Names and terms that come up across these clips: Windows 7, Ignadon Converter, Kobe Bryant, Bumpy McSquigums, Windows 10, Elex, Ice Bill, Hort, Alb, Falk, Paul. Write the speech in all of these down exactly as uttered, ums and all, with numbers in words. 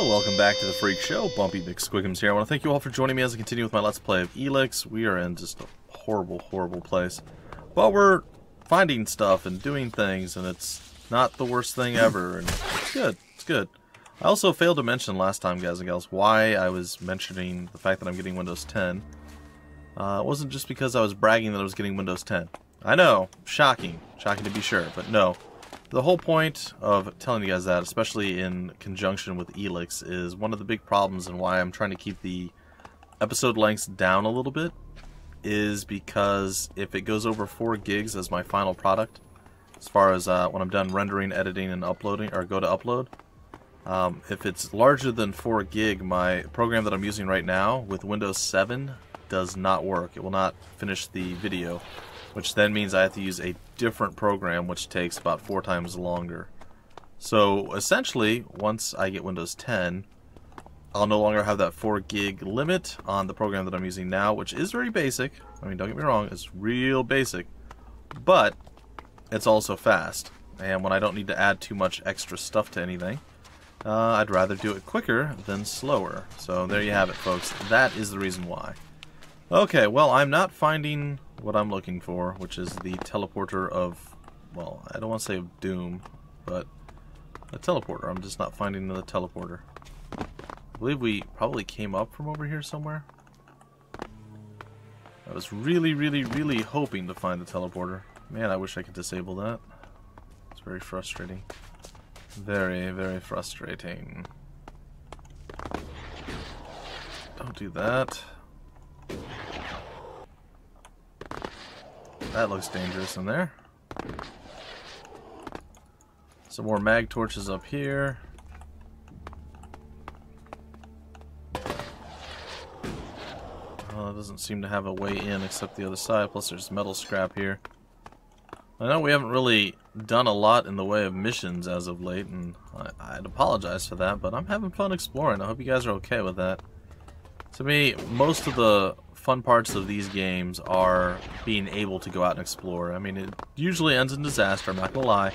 Hello, welcome back to the Freak Show. Bumpy McSquigums here. I want to thank you all for joining me as I continue with my Let's Play of Elex. We are in just a horrible, horrible place. But we're finding stuff and doing things, and it's not the worst thing ever. And it's good. It's good. I also failed to mention last time, guys and gals, why I was mentioning the fact that I'm getting Windows ten. Uh, it wasn't just because I was bragging that I was getting Windows ten. I know, shocking. Shocking to be sure, but no. The whole point of telling you guys that, especially in conjunction with Elex, is one of the big problems and why I'm trying to keep the episode lengths down a little bit is because if it goes over four gigs as my final product, as far as uh, when I'm done rendering, editing, and uploading, or go to upload, um, if it's larger than four gig, my program that I'm using right now with Windows seven does not work. It will not finish the video, which then means I have to use a different program, which takes about four times longer. So essentially, once I get Windows ten, I'll no longer have that four gig limit on the program that I'm using now, which is very basic. I mean, don't get me wrong, it's real basic, but it's also fast. And when I don't need to add too much extra stuff to anything, uh, I'd rather do it quicker than slower. So there you have it, folks. That is the reason why. Okay, well, I'm not finding what I'm looking for, which is the teleporter of, well, I don't want to say of doom, but a teleporter. I'm just not finding the teleporter. I believe we probably came up from over here somewhere. I was really, really, really hoping to find the teleporter. Man, I wish I could disable that. It's very frustrating. Very, very frustrating. Don't do that. That looks dangerous in there. Some more mag torches up here. Oh, it doesn't seem to have a way in except the other side, plus there's metal scrap here. I know we haven't really done a lot in the way of missions as of late, and I, I'd apologize for that, but I'm having fun exploring. I hope you guys are okay with that. To me, most of the fun parts of these games are being able to go out and explore. I mean, it usually ends in disaster, I'm not gonna lie.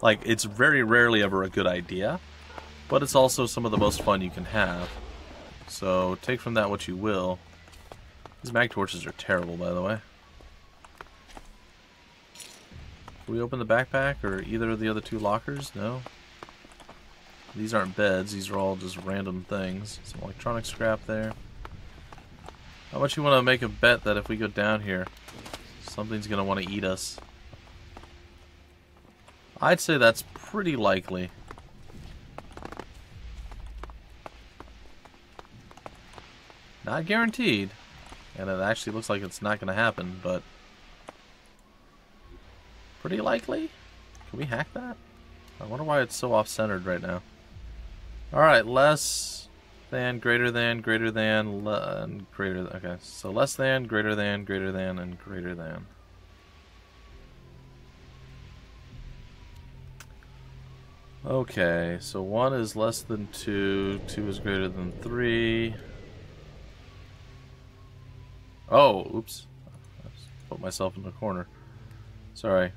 Like, it's very rarely ever a good idea, but it's also some of the most fun you can have. So, take from that what you will. These mag torches are terrible, by the way. Can we open the backpack or either of the other two lockers? No. These aren't beds, these are all just random things. Some electronic scrap there. How much you want to make a bet that if we go down here, something's going to want to eat us? I'd say that's pretty likely. Not guaranteed. And it actually looks like it's not going to happen, but pretty likely? Can we hack that? I wonder why it's so off-centered right now. Alright, less... than, greater than, greater than, le greater than. Okay, so less than, greater than, greater than, and greater than. Okay, so one is less than two, two is greater than three. Oh, oops. I put myself in the corner. Sorry.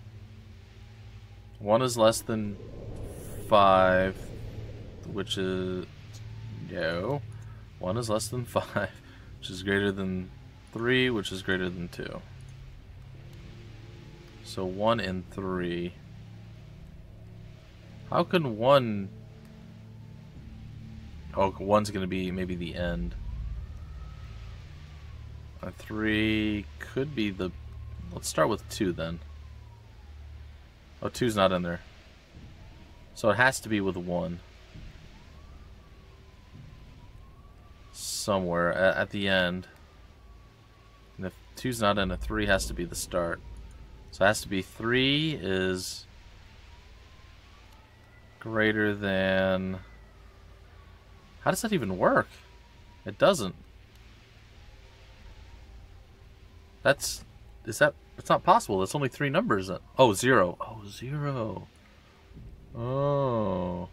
One is less than five, which is... No. One is less than five, which is greater than three, which is greater than two. So one and three. How can one... Oh, one's going to be maybe the end. A three could be the... Let's start with two then. Oh, two's not in there. So it has to be with one. Somewhere at the end, and if two's not in, a three has to be the start, so it has to be three is greater than... How does that even work? It doesn't. That's... is that... it's not possible. That's only three numbers. Oh, zero. Oh, zero. Oh.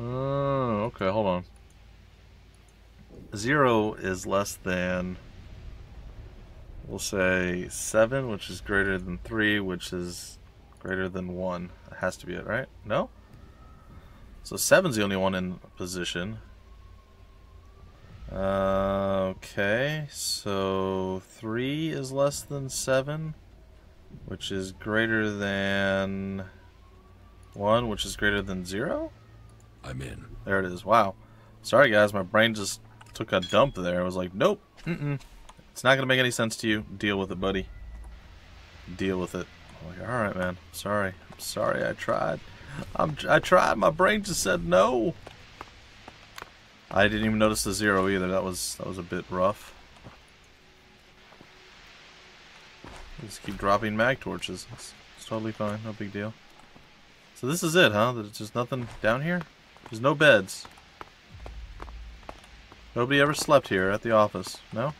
Oh, okay, hold on. Zero is less than, we'll say, seven, which is greater than three, which is greater than one. That has to be it, right? No? So seven's the only one in position. Uh, okay, so three is less than seven, which is greater than one, which is greater than zero? I'm in. There it is. Wow. Sorry guys, my brain just took a dump there. I was like, nope. Mm-mm. It's not going to make any sense to you. Deal with it, buddy. Deal with it. I'm like, alright, man. Sorry. I'm sorry. I tried. I'm, I tried. My brain just said no. I didn't even notice the zero either. That was that was a bit rough. Just keep dropping mag torches. It's, it's totally fine. No big deal. So this is it, huh? There's just nothing down here? There's no beds. Nobody ever slept here at the office, no?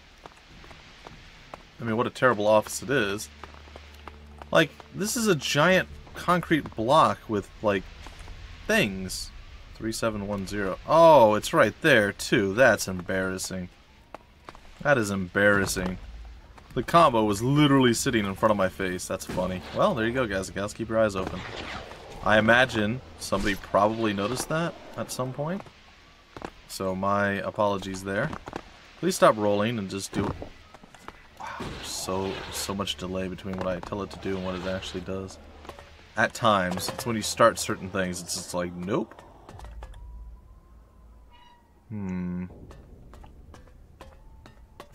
I mean, what a terrible office it is. Like, this is a giant concrete block with, like, things. three seven one zero. Oh, it's right there, too. That's embarrassing. That is embarrassing. The combo was literally sitting in front of my face. That's funny. Well, there you go, guys. Guys, keep your eyes open. I imagine somebody probably noticed that at some point. So my apologies there. Please stop rolling and just do... Wow, there's so, so much delay between what I tell it to do and what it actually does. At times, it's when you start certain things, it's just like, nope. Hmm.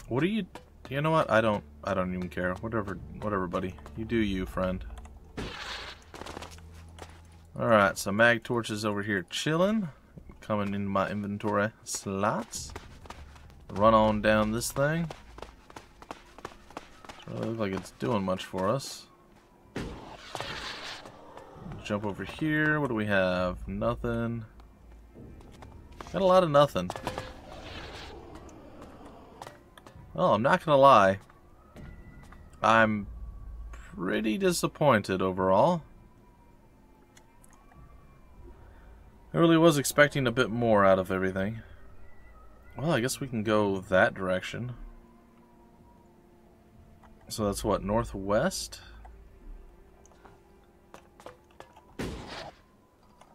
What are you... You know what? I don't... I don't even care. Whatever, whatever, buddy. You do you, friend. Alright, so mag torches over here chilling. Coming into my inventory slots. Run on down this thing. Doesn't really look like it's doing much for us. Jump over here. What do we have? Nothing. Got a lot of nothing. Oh, I'm not gonna lie. I'm pretty disappointed overall. I really was expecting a bit more out of everything. Well, I guess we can go that direction. So that's what, northwest?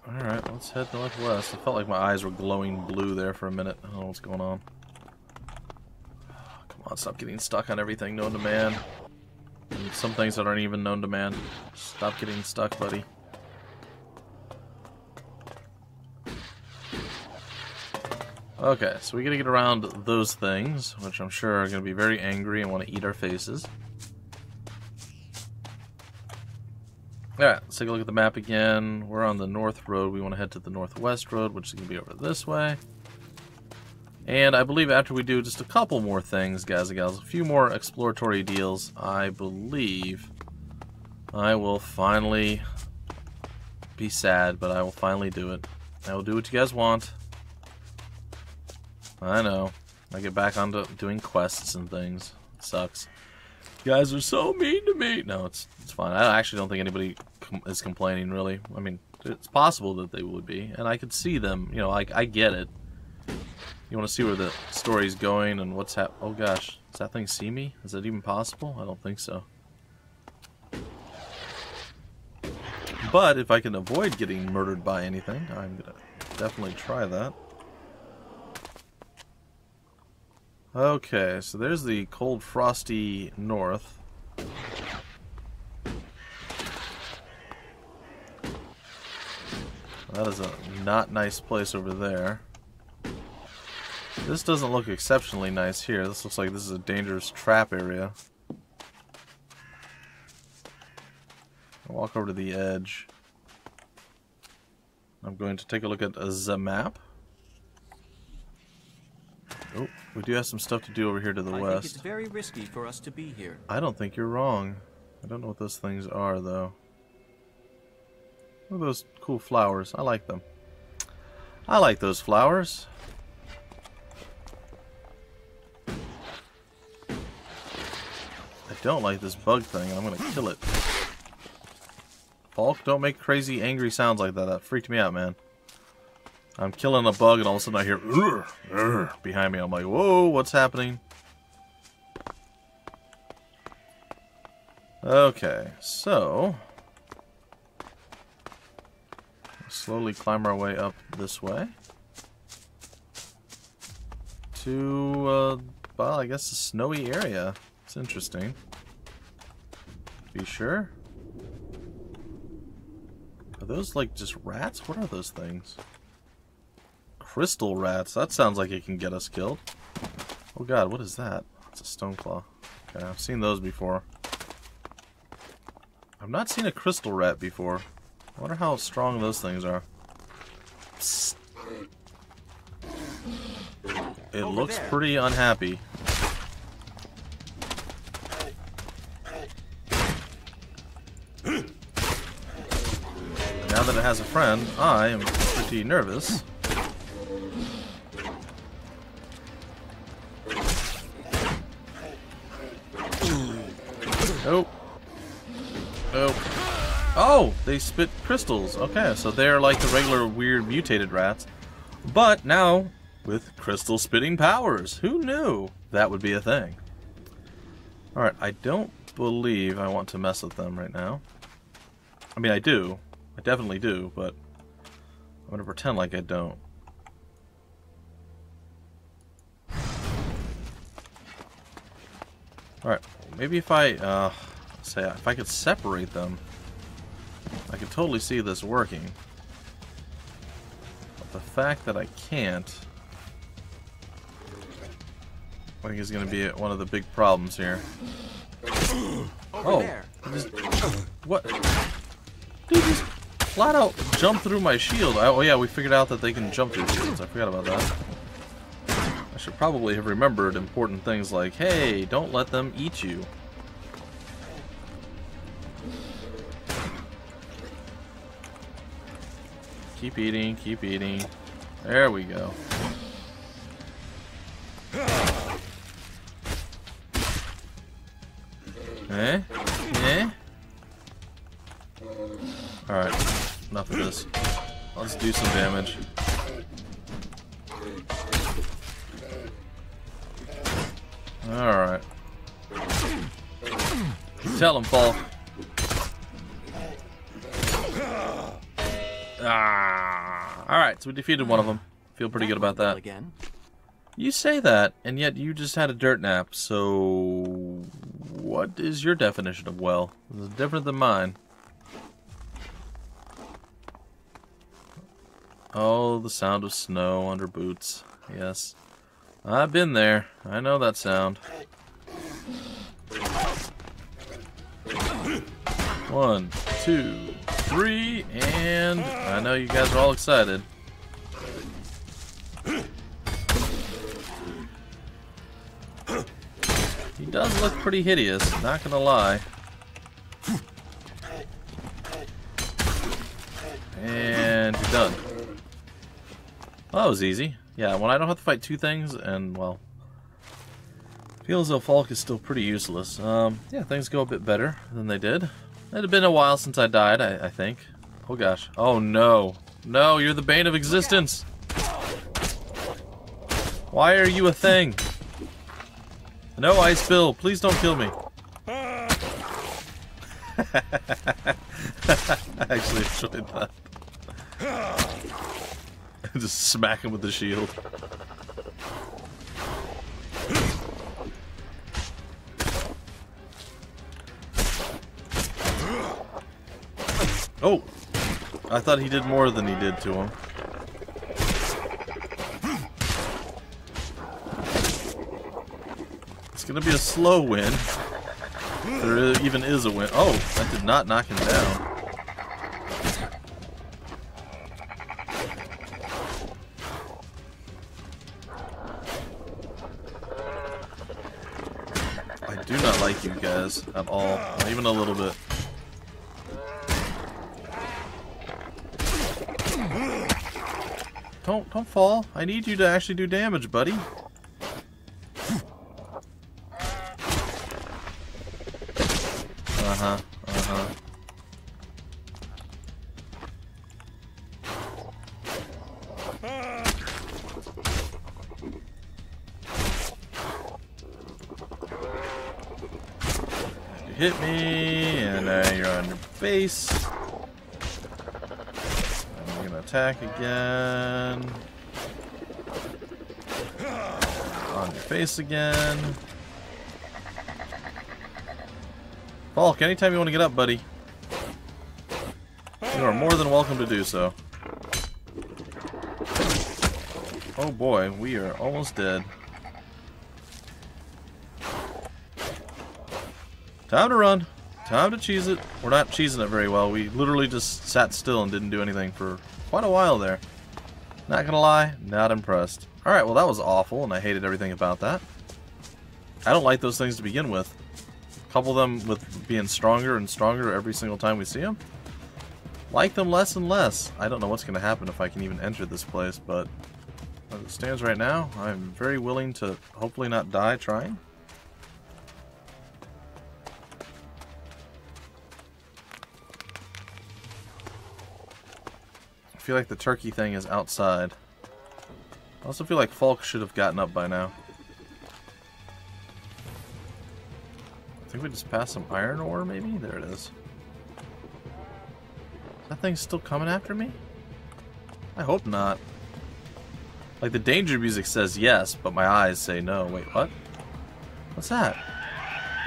Alright, let's head northwest. I felt like my eyes were glowing blue there for a minute. I don't know what's going on. Come on, stop getting stuck on everything known to man. And some things that aren't even known to man. Stop getting stuck, buddy. Okay, so we gotta get around those things, which I'm sure are gonna be very angry and want to eat our faces. Alright, let's take a look at the map again. We're on the north road. We want to head to the northwest road, which is gonna be over this way. And I believe after we do just a couple more things, guys and gals, a few more exploratory deals, I believe I will finally be sad, but I will finally do it. I will do what you guys want. I know. I get back onto doing quests and things. It sucks. You guys are so mean to me. No, it's it's fine. I actually don't think anybody com is complaining, really. I mean, it's possible that they would be, and I could see them. You know, I I get it. You want to see where the story's going and what's hap- Oh gosh, does that thing see me? Is that even possible? I don't think so. But if I can avoid getting murdered by anything, I'm gonna definitely try that. Okay, so there's the cold, frosty north. That is a not nice place over there. This doesn't look exceptionally nice here. This looks like this is a dangerous trap area. I'll walk over to the edge. I'm going to take a look at the map. Oh, we do have some stuff to do over here to the I west. I think it's very risky for us to be here. I don't think you're wrong. I don't know what those things are, though. Look at those cool flowers. I like them. I like those flowers. I don't like this bug thing, and I'm gonna kill it. Falk, don't make crazy, angry sounds like that. That freaked me out, man. I'm killing a bug and all of a sudden I hear urgh, urgh, behind me. I'm like, whoa, what's happening? Okay, so let's slowly climb our way up this way to, uh, well, I guess a snowy area. It's interesting. Be sure. Are those like just rats? What are those things? Crystal rats. That sounds like it can get us killed. Oh god, what is that? It's a stone claw. Okay, I've seen those before. I've not seen a crystal rat before. I wonder how strong those things are. Psst. It Over looks there. Pretty unhappy. Now that it has a friend, I am pretty nervous. Oh. Oh. Oh, they spit crystals. Okay, so they're like the regular weird mutated rats. But now, with crystal spitting powers. Who knew that would be a thing? Alright, I don't believe I want to mess with them right now. I mean, I do. I definitely do, but I'm gonna pretend like I don't. Alright, maybe if I, uh, say, if I could separate them, I could totally see this working. But the fact that I can't, I think is gonna be one of the big problems here. Over oh, there. Just, what? Dude, just flat out jump through my shield. I, oh yeah, we figured out that they can jump through shields. I forgot about that. I should probably have remembered important things like, hey, don't let them eat you. Keep eating, keep eating. There we go. Eh? Eh? Alright, enough of this. Let's do some damage. Alright. Tell him, Paul. Ah. Alright, so we defeated one of them. Feel pretty good about that. Again. You say that, and yet you just had a dirt nap, so what is your definition of well? It's different than mine. Oh, the sound of snow under boots. Yes. I've been there. I know that sound. One, two, three, and I know you guys are all excited. He does look pretty hideous, not gonna lie. And you're done. Well, that was easy. Yeah, when I don't have to fight two things, and, well, feels as though Falk is still pretty useless. Um, yeah, things go a bit better than they did. It had been a while since I died, I, I think. Oh, gosh. Oh, no. No, you're the bane of existence. Why are you a thing? No, Ice Bill, please don't kill me. I actually enjoyed that. Just smack him with the shield. Oh! I thought he did more than he did to him. Gonna be a slow win. If there even is a win. Oh, that did not knock him down. I do not like you guys at all, not even a little bit. Don't don't fall. I need you to actually do damage, buddy. Uh-huh, uh-huh. You hit me, and now you're on your face. I'm gonna attack again. On your face again. Falk, anytime you want to get up, buddy. You are more than welcome to do so. Oh boy, we are almost dead. Time to run. Time to cheese it. We're not cheesing it very well. We literally just sat still and didn't do anything for quite a while there. Not gonna lie, not impressed. Alright, well that was awful and I hated everything about that. I don't like those things to begin with. Couple them with being stronger and stronger every single time we see them. Like them less and less. I don't know what's gonna happen if I can even enter this place, but as it stands right now, I'm very willing to hopefully not die trying. I feel like the turkey thing is outside. I also feel like Falk should have gotten up by now. I think we just passed some iron ore, maybe? There it is. Is that thing still coming after me? I hope not. Like, the danger music says yes, but my eyes say no. Wait, what? What's that?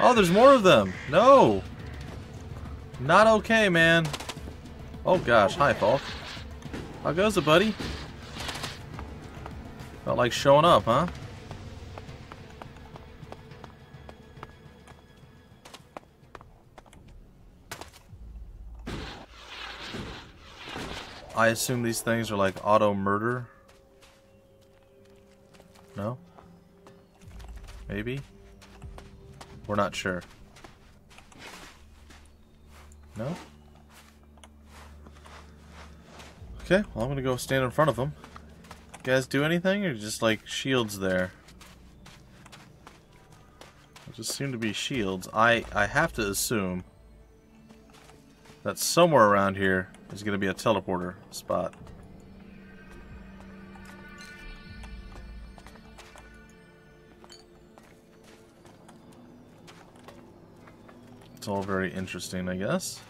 Oh, there's more of them! No! Not okay, man. Oh gosh, hi, Falk. How goes it, buddy? Not like showing up, huh? I assume these things are like auto-murder? No? Maybe? We're not sure. No? Okay, well I'm gonna go stand in front of them. You guys do anything or just like shields there? It just seem to be shields. I, I have to assume that somewhere around here is gonna be a teleporter spot. It's all very interesting, I guess.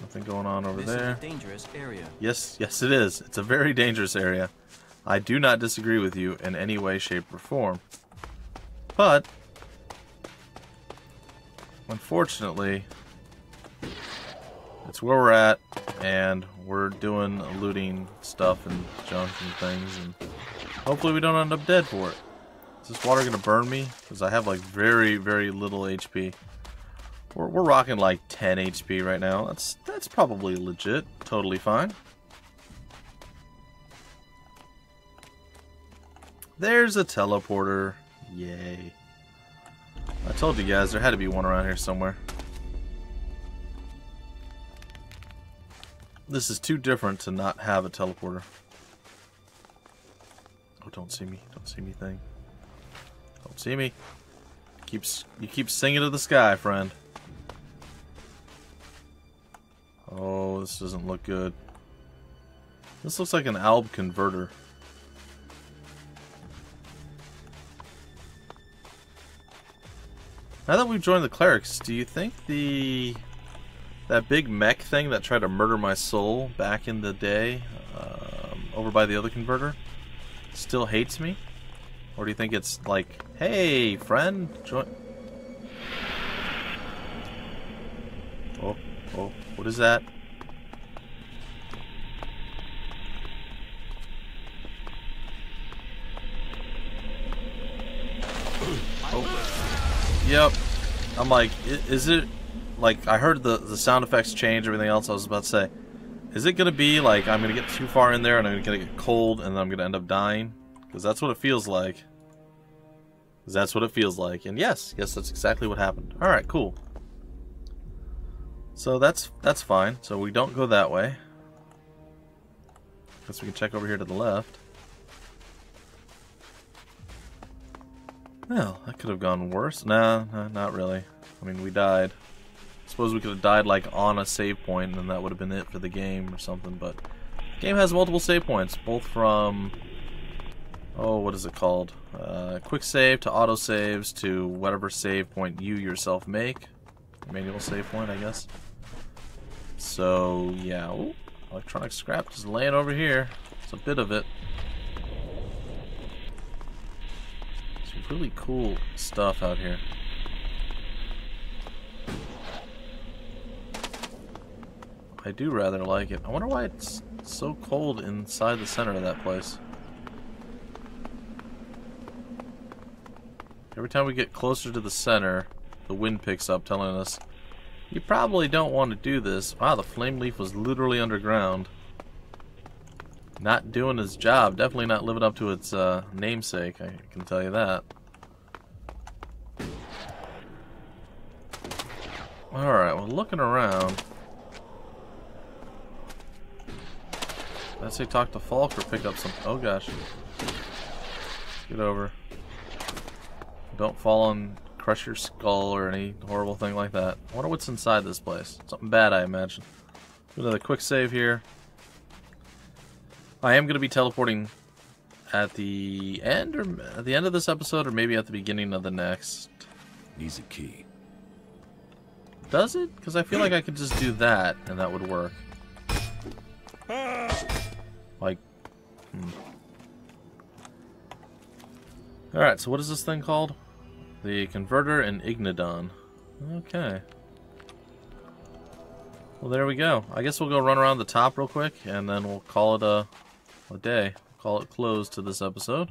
Nothing going on over there. This is a dangerous area. Yes, yes it is. It's a very dangerous area. I do not disagree with you in any way, shape, or form. But unfortunately, it's where we're at, and we're doing looting stuff and junk and things, and hopefully we don't end up dead for it. Is this water gonna burn me? Because I have like very, very little H P. We're, we're rocking like ten H P right now. That's that's probably legit. Totally fine. There's a teleporter. Yay. I told you guys there had to be one around here somewhere. This is too different to not have a teleporter. Oh, don't see me. Don't see me thing. Don't see me. Keeps, you keep singing to the sky, friend. Oh, this doesn't look good. This looks like an alb converter. Now that we've joined the clerics, do you think the that big mech thing that tried to murder my soul back in the day um, over by the other converter still hates me? Or do you think it's like, hey, friend, join... Oh. Oh, what is that? Oh. Yep. I'm like, is it... Like, I heard the, the sound effects change, everything else I was about to say. Is it gonna be like, I'm gonna get too far in there and I'm gonna get cold and then I'm gonna end up dying? Because that's what it feels like. Because that's what it feels like. And yes, yes, that's exactly what happened. Alright, cool. So that's that's fine. So we don't go that way. Guess we can check over here to the left. Well, that could have gone worse. Nah, nah, not really. I mean, we died. I suppose we could have died like on a save point, and then that would have been it for the game or something. But the game has multiple save points, both from oh, what is it called? Uh, quick save to auto saves to whatever save point you yourself make. Manual save point, I guess. So yeah, ooh, electronic scrap just laying over here. It's a bit of it. Some really cool stuff out here. I do rather like it. I wonder why it's so cold inside the center of that place. Every time we get closer to the center, the wind picks up, telling us, you probably don't want to do this. Wow, the flame leaf was literally underground. Not doing its job. Definitely not living up to its uh, namesake, I can tell you that. Alright, well, looking around... Let's say talk to Falk or pick up some... Oh gosh. Get over. Don't fall and crush your skull or any horrible thing like that. I wonder what's inside this place. Something bad, I imagine. Another quick save here. I am going to be teleporting at the end or at the end of this episode, or maybe at the beginning of the next. Needs a key. Does it? Because I feel like I could just do that and that would work. Like, hmm. Alright, so what is this thing called? The Converter and Ignadon. Okay. Well, there we go. I guess we'll go run around the top real quick, and then we'll call it a, a day. We'll call it closed to this episode.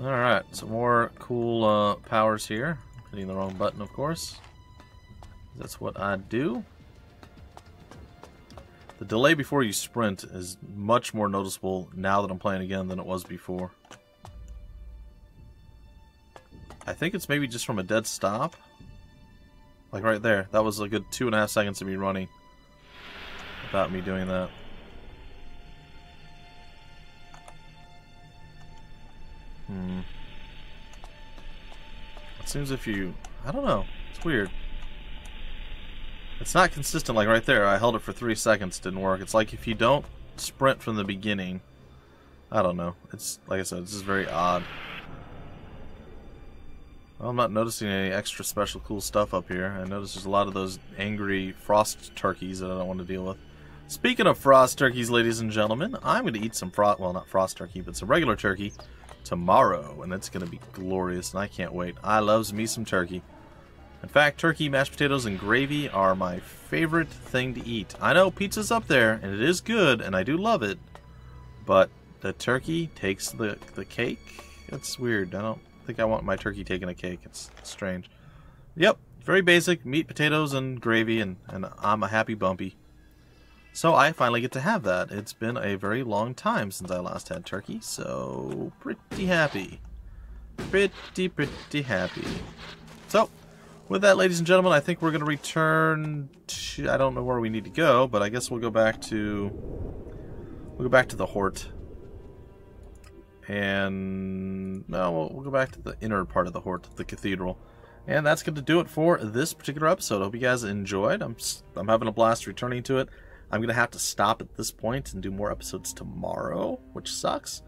Alright, some more cool uh, powers here. Hitting the wrong button, of course. That's what I do. The delay before you sprint is much more noticeable now that I'm playing again than it was before. I think it's maybe just from a dead stop. Like right there. That was a good two and a half seconds of me running without me doing that. Hmm. It seems if you... I don't know. It's weird. It's not consistent, like right there. I held it for three seconds, didn't work. It's like if you don't sprint from the beginning, I don't know. It's like I said, this is very odd. Well, I'm not noticing any extra special cool stuff up here. I notice there's a lot of those angry frost turkeys that I don't want to deal with. Speaking of frost turkeys, ladies and gentlemen, I'm going to eat some frost, well, not frost turkey, but some regular turkey tomorrow, and it's going to be glorious, and I can't wait. I loves me some turkey. In fact, turkey, mashed potatoes, and gravy are my favorite thing to eat. I know pizza's up there, and it is good, and I do love it, but the turkey takes the, the cake? That's weird. I don't think I want my turkey taking a cake. It's strange. Yep, very basic. Meat, potatoes, and gravy, and, and I'm a happy Bumpy. So I finally get to have that. It's been a very long time since I last had turkey, so pretty happy. Pretty, pretty happy. So... with that, ladies and gentlemen, I think we're going to return to... I don't know where we need to go, but I guess we'll go back to... We'll go back to the Hort. And... no, we'll, we'll go back to the inner part of the Hort, the cathedral. And that's going to do it for this particular episode. I hope you guys enjoyed. I'm, I'm having a blast returning to it. I'm going to have to stop at this point and do more episodes tomorrow, which sucks.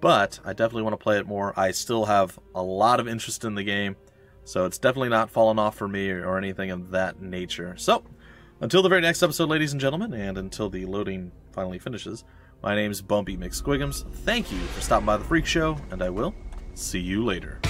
But I definitely want to play it more. I still have a lot of interest in the game. So it's definitely not fallen off for me or anything of that nature. So, until the very next episode, ladies and gentlemen, and until the loading finally finishes, my name's Bumpy McSquigums. Thank you for stopping by the Freak Show, and I will see you later.